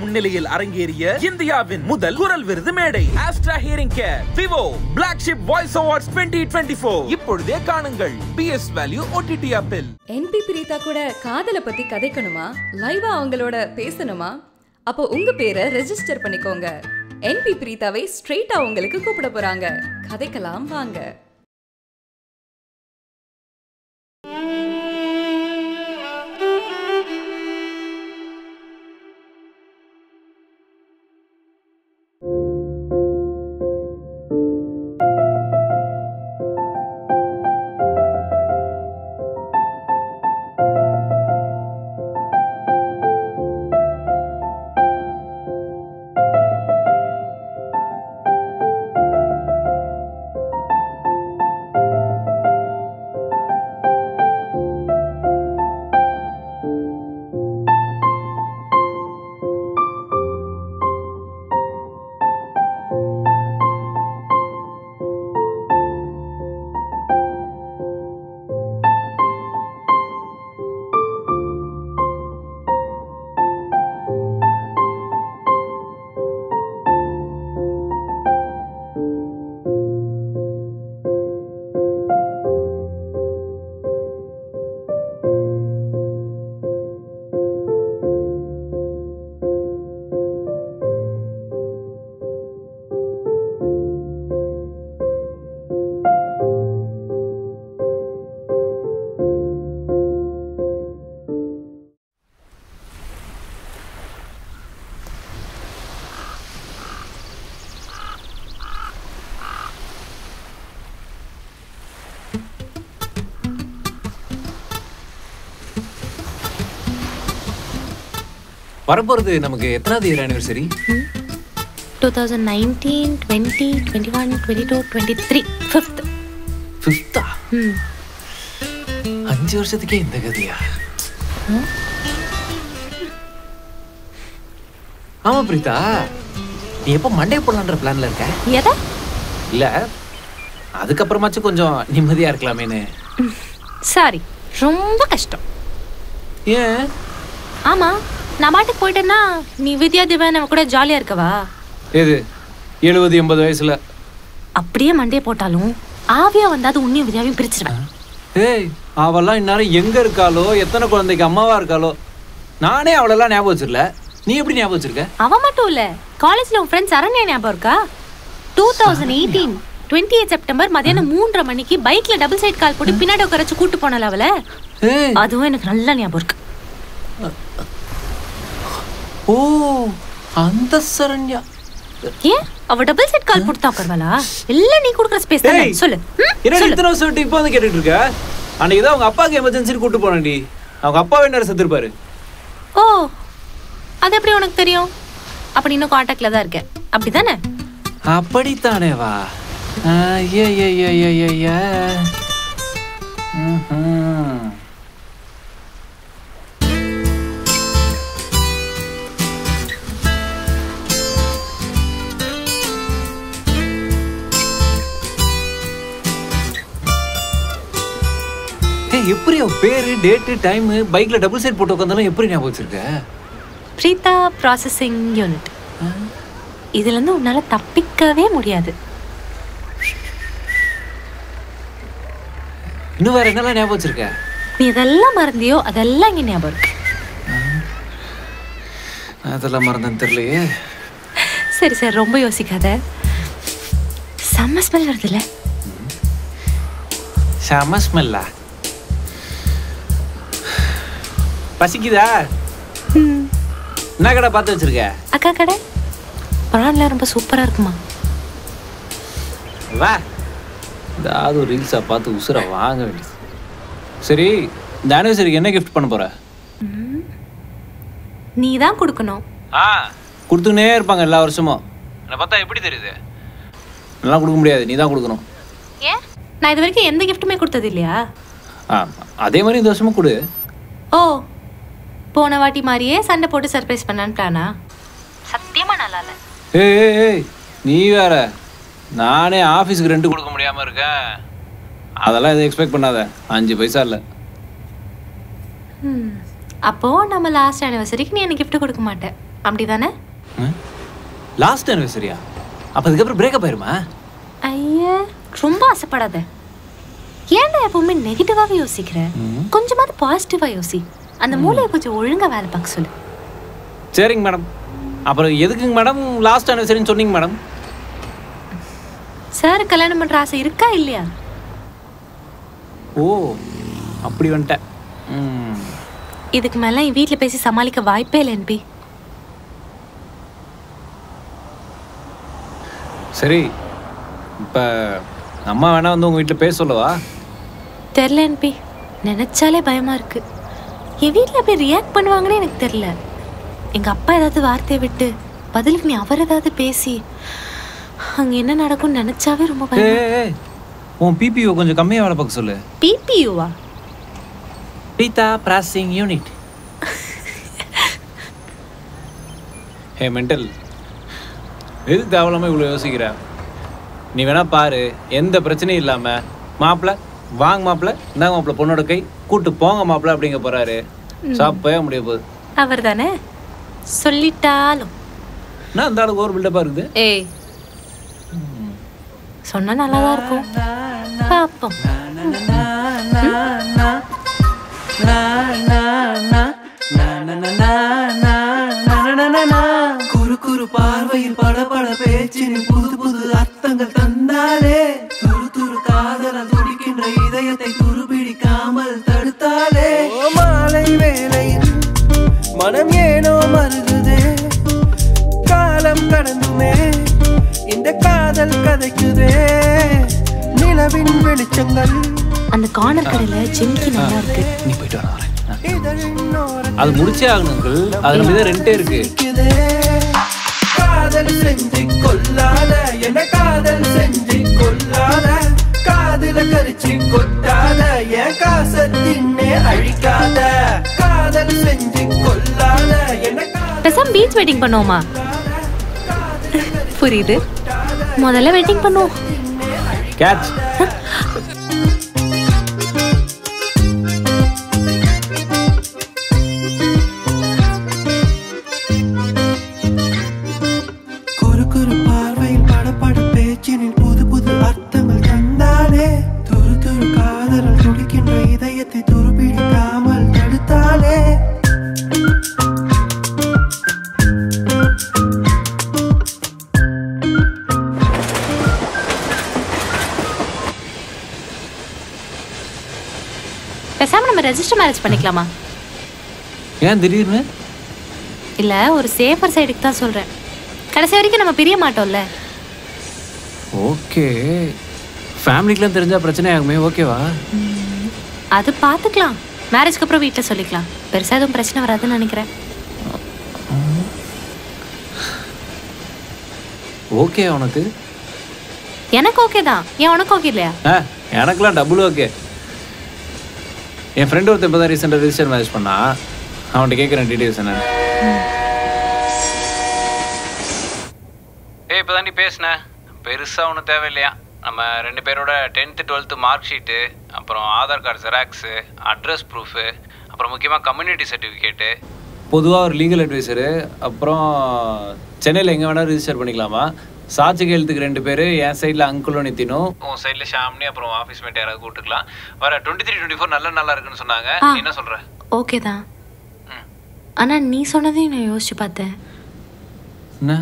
முன்னிலையில் அரங்கேறிய இந்தியாவின் முதல் குரல் விருது மேடை Astra Hearing Care, Vivo, Blackship Voice Awards 2024. இப்பொழுதே காணுங்கள் Bs Value OTT App-இல். NP Preetha கூட காதல பத்தி கதைக்கணுமா? லைவா அவங்களோட பேசணுமா? அப்போ உங்க பேரை ரெஜிஸ்டர் பண்ணிக்கோங்க. NP Preethaவை ஸ்ட்ரெயிட்டா உங்களுக்கு கூப்பிட போறாங்க. கதைக்கலாம் வாங்க. வரப்போறது நமக்கு எத்தனாவது இயர் ஆனிவர்சரி? 2019, 20, 21, 22, 23, 5th. 5th? 5 வருஷத்துக்கே இந்த கதையா? ஆமா பிரீதா, நீ எப்போ மண்டே போடலான்ற பிளான்ல இருக்க? எதை? இல்ல, அதுக்கப்புறமாச்சும் கொஞ்சம் நிம்மதியா இருக்கலாமேன்னு. சாரி, ரொம்ப கஷ்டம். ஏன்? ஆமா. நான் மாட்டுக்கு போயிட்டேன்னா நீ வித்யா திவன் அவன் கூட ஜாலியா இருக்கவா? எது 70-80 வயசுல அப்படியே மண்டே போட்டாலும் ஆவியா வந்தாது உன்னையும் வித்யாவையும் பிரிச்சிருவேன். ஏய், அவெல்லாம் இந்நேரம் எங்க இருக்காளோ, எத்தனை குழந்தைக்கு அம்மாவா இருக்காளோ? நானே அவளெல்லாம் ஞாபகம் வச்சிடல. நீ எப்படி ஞாபகம் வச்சிருக்க? அவ மட்டும் இல்ல, காலேஜ்ல உன் ஃப்ரெண்ட்ஸ் அரண்யா ஞாபகம் இருக்கா? 2018 28 செப்டம்பர் மதியானம் 3:30 மணிக்கு பைக்ல டபுள் சைட் கால் போட்டு பின்னாடி உட்காரச்சு கூட்டு போனால அவள. அதுவும் எனக்கு நல்லா ஞாபகம் இருக்கு. ஓ, அந்த சரண்யா. ஏன் அவ டபுள் செட் கால் போடுதா? பரவாலா இல்ல, நீ குடுக்குற ஸ்பேஸ் தான. சொல்லு, என்னடா இத்தனை செட் இப்போ வந்து கேட்டிட்டு இருக்க? அன்னைக்கு தான் அவங்க அப்பாக்கு எமர்ஜென்சிக்கு கூட்டி போறேன்டி. அவங்க அப்பாவே நேரா செத்து இருப்பாரு. ஓ, அது எப்படி உனக்கு தெரியும்? அப்ப நீ இன்னும் கான்டாக்ட்ல தான் இருக்க, அப்படிதானே? அப்படி தானே வா. ஏ ஏ ஏ ஏ ஏ ஏ எப்படி அவ பேரு, டேட், டைம் பைக்ல டபுள் சைட் போட்டு உட்கார்ந்தாலும் எப்படி ஞாபகம் வச்சிருக்க? Preetha processing unit. இதுல இருந்து உன்னால தப்பிக்கவே முடியாது. இன்னும் வேற என்னெல்லாம் ஞாபகம் வச்சிருக்க? நீ இதெல்லாம் மறந்தியோ அதெல்லாம் இங்க ஞாபகம் இருக்கு. அதெல்லாம் மறந்தேன்னு தெரியலையே. சரி சரி, ரொம்ப யோசிக்காத. செம்ம ஸ்மெல் வருதுல்ல? செம்ம ஸ்மெல்லா? பசிக்குதா? என்ன கடை பார்த்து வச்சிருக்க? அக்கா கடை. பிரான்ல ரொம்ப சூப்பரா இருக்குமா? வா, ஏதாவது ஒரு ரீல்ஸா பார்த்து உசுர வாங்க வேண்டியது. சரி, இந்த ஆனிவர்சரிக்கு என்ன கிஃப்ட் பண்ண போற? நீ தான் கொடுக்கணும். ஆ, கொடுத்துனே இருப்பாங்க எல்லா வருஷமும். என்ன பார்த்தா எப்படி தெரியுது? நல்லா கொடுக்க முடியாது, நீ தான் கொடுக்கணும். ஏன்? நான் இது வரைக்கும் எந்த கிஃப்ட்டுமே கொடுத்தது இல்லையா? ஆ, அதே மாதிரி இந்த வருஷமும் கொடு. ஓ, போன வாட்டி மாதிரியே சண்டை போட்டு சர்ப்ரைஸ் பண்ணான்னு பிளானா? சத்தியமா நல்லா இல்லை. ஏய் ஏய், நீ வேற. நானே ஆஃபீஸுக்கு ரெண்டு கொடுக்க முடியாமல் இருக்கேன். அதெல்லாம் எதுவும் எக்ஸ்பெக்ட் பண்ணாத. 5 பைசா இல்லை. அப்போ நம்ம லாஸ்ட் அனிவர்சரிக்கு நீ எனக்கு gift கொடுக்க மாட்டே அப்படிதானே? லாஸ்ட் அனிவர்சரியா? அப்ப அதுக்கு அப்புறம் பிரேக்கப் ஆயிருமா? ஐயே ரொம்ப ஆசைப்படாத. ஏன்டா எப்பவுமே நெகட்டிவாவே யோசிக்கிற? கொஞ்சமாவது பாசிட்டிவா யோசி. அந்த மூளையை கொஞ்சம் ஒழுங்கா வேலை பார்க்க சொல்லு. சரிங்க மேடம். அப்புறம் எதுக்குங்க மேடம் லாஸ்ட் அனிவர்சரின்னு சொன்னீங்க மேடம்? சார் கல்யாணம் பண்ற ஆசை இருக்கா இல்லையா? ஓ அப்படி வந்துட்ட. இதுக்கு மேல என் வீட்டில் பேசி சமாளிக்க வாய்ப்பே இல்லை என்பி. சரி இப்போ அம்மா வேணா வந்து உங்கள் வீட்டில் பேச சொல்லவா? தெரில என்பி, நினச்சாலே பயமாக இருக்கு. என் வீட்டில் அப்படி ரியாக்ட் பண்ணுவாங்கன்னு எனக்கு தெரில. எங்கள் அப்பா ஏதாவது வார்த்தையை விட்டு பதிலுக்கு நீ அவர் ஏதாவது பேசி அங்கே என்ன நடக்கும்னு நினச்சாவே ரொம்ப பயமா. உன் பிபிஓ கொஞ்சம் கம்மியாக வேலை பார்க்க சொல்லு. பிபிஓவா? Preetha Processing Unit. Hey mental, எதுக்கு தேவலாமல் இவ்வளோ யோசிக்கிற? நீ வேணா பாரு, எந்த பிரச்சனையும் இல்லாமல் மாப்பிள்ளை வாங்க மாப்பிள்ளை இந்தாங்க மாப்பிள்ளை பொண்ணோட கை கூட்டு போங்க மாப்பிள்ளை அப்படிங்க போகிறாரு. சாப்பிட முடிய போகுது. அவர் தானே சொல்லிட்டாலும் நான் அந்த அளவுக்கு ஒரு பில்டப்பாக இருக்குது. ஏய் சொன்னால் நல்லா தான் இருக்கும். பார்ப்போம். Na na na na na na na na na na kuru kuru paarvayil pada pada pechini pudu pudu arthangal thandale thuru thuru kaadala thudikindra idayathai thuru pidikamal thaduthale o maalai velaiyil manam yeno marugude kaalam kadandume inda kaadal kadaichude nilavin velichchangal. அந்த corner கடையில ஜிமிக்கி நல்லா இருக்கு. நீ போயிட்டு வரேன். அது முடிச்சே ஆகணுங்கள். அது நம்ம இத ரெண்டே இருக்கு. காதல் செஞ்சு கொள்ளாத என்ன காதல் செஞ்சு கொள்ளாத காதல கரிச்சி கொட்டாத ஏ காசத்தின்னே அழிக்காத காதல் செஞ்சு கொள்ளாத என்ன பேசம் பீச் வெட்டிங் பண்ணுவோமா? புரியுது. முதல்ல வெட்டிங் பண்ணுவோம். கேட்ச் ரெஜிஸ்டர் மேரேஜ் பண்ணிக்கலாமா? ஏன் திடீர்னு? இல்லை ஒரு சேஃபர் சைடுக்கு தான் சொல்கிறேன். கடைசி வரைக்கும் நம்ம பிரிய மாட்டோம்ல. ஓகே ஃபேமிலிக்கெலாம் தெரிஞ்சால் பிரச்சனை ஆகுமே. ஓகேவா? அது பார்த்துக்கலாம். மேரேஜ்க்கு அப்புறம் வீட்டில் சொல்லிக்கலாம். பெருசாக எதுவும் பிரச்சனை வராதுன்னு நினைக்கிறேன். ஓகே உனக்கு? எனக்கு ஓகே தான். ஏன் உனக்கு ஓகே இல்லையா? எனக்குலாம் டபுள் ஓகே. என் ஃப்ரெண்ட் ஒருத்தன் இப்போ தான் ரீசெண்டாக ரெஜிஸ்டர் மேரேஜ் பண்ணா. அவன்கிட்ட கேட்குறேன் டீட்டெயில்ஸ் என்ன. ஏ இப்போ தான் நீ பேசினேன். பெருசாக ஒன்றும் தேவையில்லையா. நம்ம ரெண்டு பேரோட 10th 12th மார்க் ஷீட்டு, அப்புறம் Aadhaar card xerox, address proof, அப்புறம் முக்கியமாக கம்யூனிட்டி சர்டிஃபிகேட்டு. பொதுவாக ஒரு லீகல் அட்வைஸரு. அப்புறம் சென்னையில் எங்கே வேணாலும் ரெஜிஸ்டர் பண்ணிக்கலாமா? சாட்சி கேள்த்துக்கு 2 பேர். என் சைடில் அங்குளும் நித்தினும், உன் சைடில் ஷாம்னி, அப்புறம் ஆஃபீஸ் மேட் யாராவது கூப்பிட்டுக்கலாம். வர 23-24 நல்லா இருக்குன்னு சொன்னாங்க. என்ன சொல்கிற? ஓகே தான். ஆனால் நீ சொன்னதையும் நான் யோசிச்சு பார்த்தேன். என்ன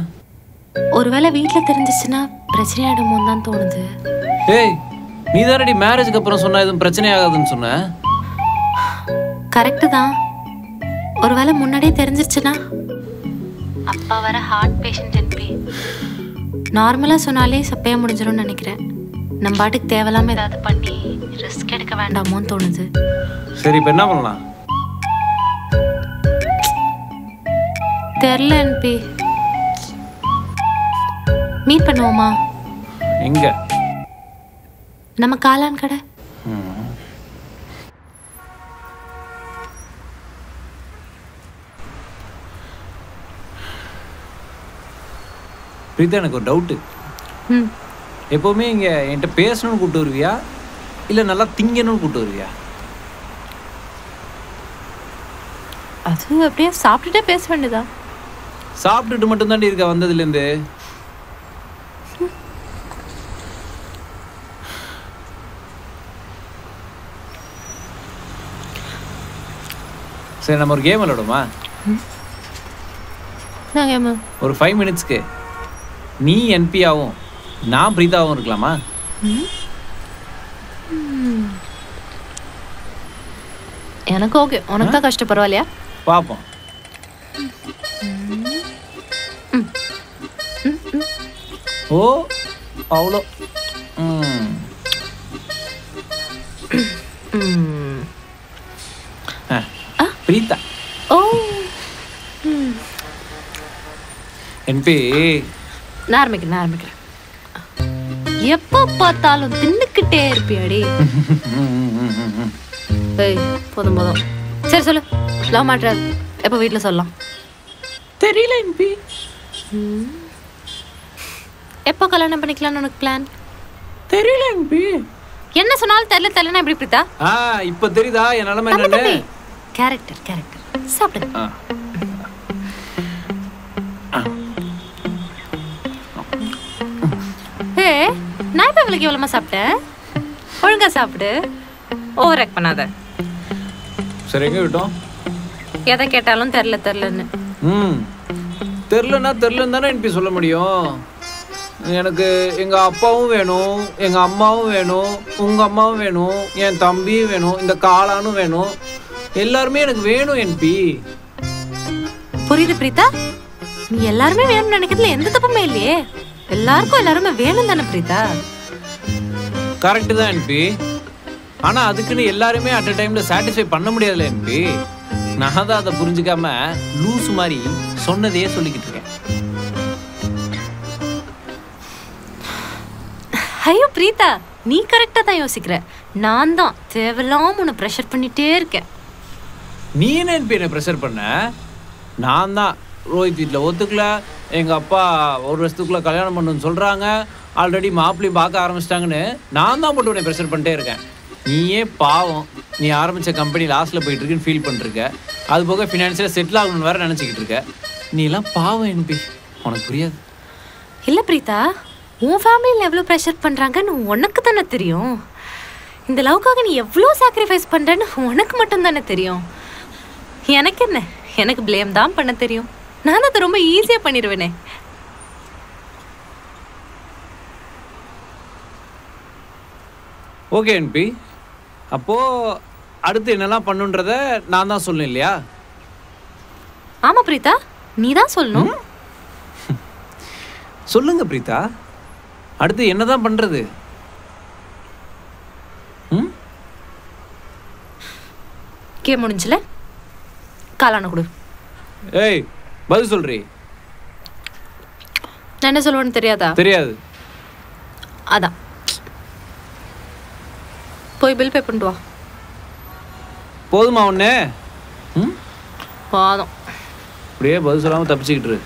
ஒருவேளை வீட்டில் தெரிஞ்சிச்சுன்னா பிரச்சனை ஆகிடுமோன்னு தான் தோணுது. ஏய் நீ தானடி மேரேஜுக்கு அப்புறம் சொன்னால் எதுவும் பிரச்சனை ஆகாதுன்னு சொன்ன. கரெக்டு தான். ஒருவேளை முன்னாடியே தெரிஞ்சிருச்சுன்னா? அப்பா வர ஹார்ட் பேஷண்ட் என்பி. நார்மலாக சொன்னாலே சப்பையாக முடிஞ்சிடும்னு நினைக்கிறேன். நம்ம பாட்டுக்கு தேவையில்லாமல் ஏதாவது பண்ணி ரிஸ்க் எடுக்க வேண்டாமோன்னு தோணுது. சரி இப்போ என்ன பண்ணலாம்? தெரில என்பி. மீட் பண்ணுவோமா? எங்க? நம்ம காளான் கடை. பிரீதா எனக்கு ஒரு டவுட்டு. எப்போவுமே இங்கே என்கிட்ட பேசணும்னு கூப்பிட்டு வருவியா இல்லை நல்லா திங்கணும்னு கூப்பிட்டு வருவியா? அது அப்படியே சாப்பிட்டுட்டே பேச வேண்டியதா? சாப்பிட்டுட்டு மட்டும் தான் இருக்க வந்ததிலிருந்து. சரி நம்ம ஒரு கேம் விளையாடுமா? என்ன கேம்? ஒரு 5 மினிட்ஸ்க்கு நீ NP ஆவும் நான் பிரீதாவும் இருக்கலாமா? எனக்கு ஓகே. உனக்கு தான் கஷ்டம் பரவாயில்லையா? பார்ப்போம். ஓ அவ்வளோ பிரீதா. ஓ என்பி நான் ஆரம்பிக்கிறேன். எப்போ பார்த்தாலும் தின்னுக்கிட்டே இருப்பியாடி. ஏய் போதும் போதும். சரி சொல்லு. லவ் மேட்டர் எப்போ வீட்டில் சொல்லலாம்? தெரியல என்பி. எப்போ கல்யாணம் பண்ணிக்கலாம்னு உனக்கு பிளான்? தெரியல என்பி. என்ன சொன்னாலும் தெரியல தெரியலனா எப்படி பிரீதா? இப்போ தெரியுதா என் நிலைமை என்னன்னு? கேரக்டர் கேரக்டர் சாப்பிடுங்க. நான் இப்போ இவளுக்கு எவ்வளோமா சாப்பிட்டேன்? ஒழுங்காக சாப்பிடு, ஓவர் ஆக்ட் பண்ணாத. சரி எங்கே விட்டோம்? எதை கேட்டாலும் தெரில தெரிலன்னு. தெரிலன்னா தெரிலன்னு தானே என்பி சொல்ல முடியும். எனக்கு எங்கள் அப்பாவும் வேணும், எங்கள் அம்மாவும் வேணும், உங்கள் அம்மாவும் வேணும், என் தம்பியும் வேணும், இந்த காளானும் வேணும், எல்லாருமே எனக்கு வேணும் என்பி. புரியுது பிரீதா? நீ எல்லாருமே வேணும்னு நினைக்கிறதுல எந்த தப்புமே இல்லையே. எல்லாருக்கும் எல்லாருமே வேணும் தானே பிரீதா? கரெக்ட் தான் என்பி. ஆனா அதுக்குன்னு எல்லாருமே அட் அ டைம்ல சாட்டிஸ்ஃபை பண்ண முடியாதுல என்பி. நான் தான் அதை புரிஞ்சுக்காம லூஸ் மாதிரி சொன்னதையே சொல்லிக்கிட்டு இருக்கேன். ஐயோ பிரீதா, நீ கரெக்டா தான் யோசிக்கிற. நான் தான் தேவையில்லாம உன்னை ப்ரெஷர் பண்ணிட்டே இருக்கேன். நீ என்ன என்பி என்ன ப்ரெஷர் பண்ண? நான் தான் ரோஹித் வீட்டில் ஒத்துக்கல, எங்கள் அப்பா ஒரு வருஷத்துக்குள்ளே கல்யாணம் பண்ணுன்னு சொல்கிறாங்க, ஆல்ரெடி மாப்பிள்ளையும் பார்க்க ஆரம்பிச்சிட்டாங்கன்னு நான் தான் போட்டு உடனே ப்ரெஷர் பண்ணிட்டே இருக்கேன். நீயே பாவம், நீ ஆரம்பித்த கம்பெனி லாஸ்ட்டில் போயிட்டுருக்குன்னு ஃபீல் பண்ணிருக்க, அது போக ஃபினான்ஷியலாக செட்டில் ஆகணும்னு வேறு நினச்சிக்கிட்டு இருக்க. நீலாம் பாவம் என்பி, உனக்கு புரியாது. இல்லை பிரீதா, உன் ஃபேமிலியில் எவ்வளோ ப்ரெஷர் பண்ணுறாங்கன்னு உனக்கு தானே தெரியும். இந்த லவ்க்காக நீ எவ்வளோ சாக்ரிஃபைஸ் பண்ணுறேன்னு உனக்கு மட்டும் தானே தெரியும். எனக்கு என்ன, எனக்கு ப்ளேம் தான் பண்ண தெரியும். நான் அதை ரொம்ப ஈஸியாக பண்ணிடுவேனே. ஓகே என்பி, அப்போது அடுத்து என்னெல்லாம் பண்ணுன்றத நான் தான் சொல்லணும் இல்லையா? ஆமாம் பிரீதா, நீ தான் சொல்லணும். சொல்லுங்க பிரீதா, அடுத்து என்ன தான் பண்ணுறது? ம், கே முடிஞ்சில காலான கொடு. ஏய் பதில் சொல்றீ? நான் என்ன சொல்லுவேன்னு தெரியாதா? தெரியாது. அதான் போய் பில் பே பண்ணிட்டு வா. போதுமா ஒன்று? ம் போதும். அப்படியே பதில் சொல்லாமல் தப்பிச்சுக்கிட்டு இரு.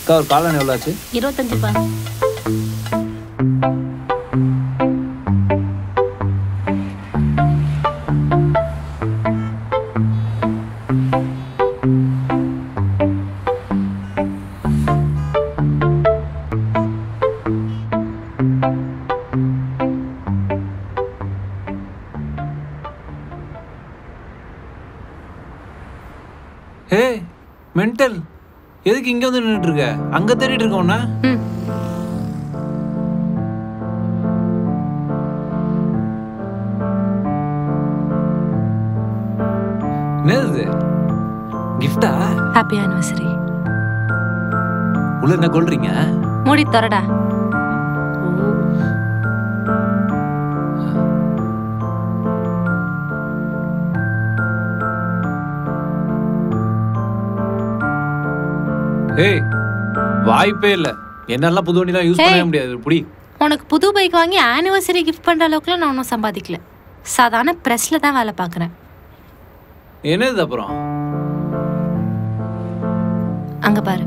அக்கா ஒரு காலான எவ்வளோ ஆச்சு? 25 ரூபா. ஹே மென்டல், எதுக்கு இங்க வந்து நின்னுட்டு இருக்க? அங்க தேடிட்டு இருக்கோம்னா என்னது? கிஃப்டா? Happy anniversary. உள்ள என்ன கொள்றீங்க? மூடி தரடா. ஏய் வாய்ப்பே இல்லை, என்னெல்லாம் புது வண்டிலாம் யூஸ் பண்ணவே முடியாது. இப்படி உனக்கு புது பைக் வாங்கி ஆனிவர்சரி கிஃப்ட் பண்ணுற அளவுக்குலாம் நான் ஒன்றும் சம்பாதிக்கல. சாதாரண ப்ரெஸ்ஸில் தான் வேலை பார்க்குறேன். என்னது அப்புறம்? அங்க பாரு.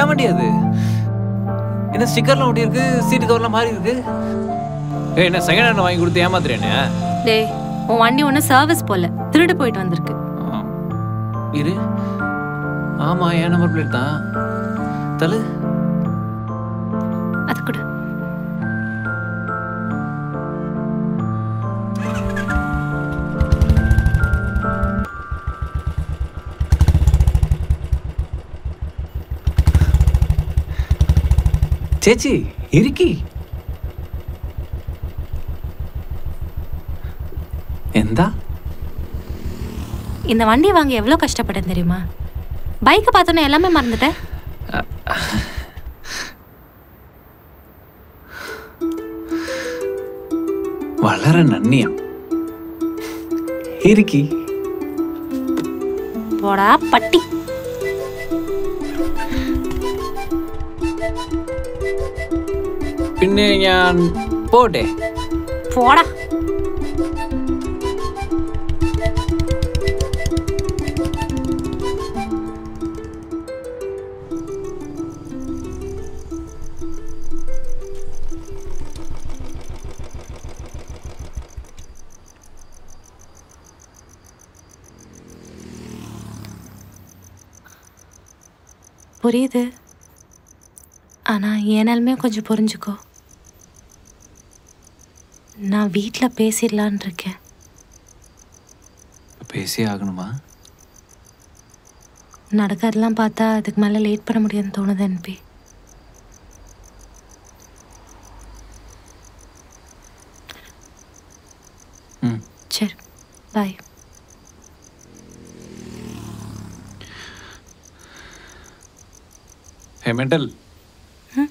ஏன் வண்டி அது என்ன ஸ்டிக்கர்லாம் ஒட்டி இருக்கு, சீட் கவர்லாம் மாறி இருக்கு. ஏய் என்ன செகண்ட் ஹேண்ட் வாங்கி கொடுத்து ஏமாத்துறேனே? டேய் உன் வண்டி ஒண்ணு சர்வீஸ் போல திருடு போயிட்டு வந்திருக்கு. இரு ஆமா என் நம்பர் பிளேட் தான் தலு அது கூட. சேச்சி இருக்கி எந்த இந்த வண்டி வாங்க எவ்வளோ கஷ்டப்பட்டேன் தெரியுமா? பைக்கை பார்த்தோன்னே எல்லாமே மறந்துட்டேன். வளர நன்னியா இருக்கி போடா பட்டி. പിന്നെ ഞാൻ പോട്ടെ. പോടാ புரியுது, ஆனா ஏனாலுமே கொஞ்சம் புரிஞ்சுக்கோ. நான் வீட்டில் பேசிடலான் இருக்கேன். பேசி ஆகணுமா? நடக்கிறதெல்லாம் பார்த்தா அதுக்கு மேலே லேட் பண்ண முடியாதுன்னு தோணுது என்பி. சரி பாய். ஹே மெண்டல். ம்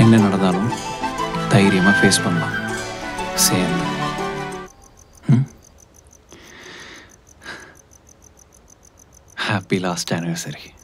என்ன நடந்தாலும் தைரியமாக ஃபேஸ் பண்ணலாம் சேர்ந்து. Happy last anniversary.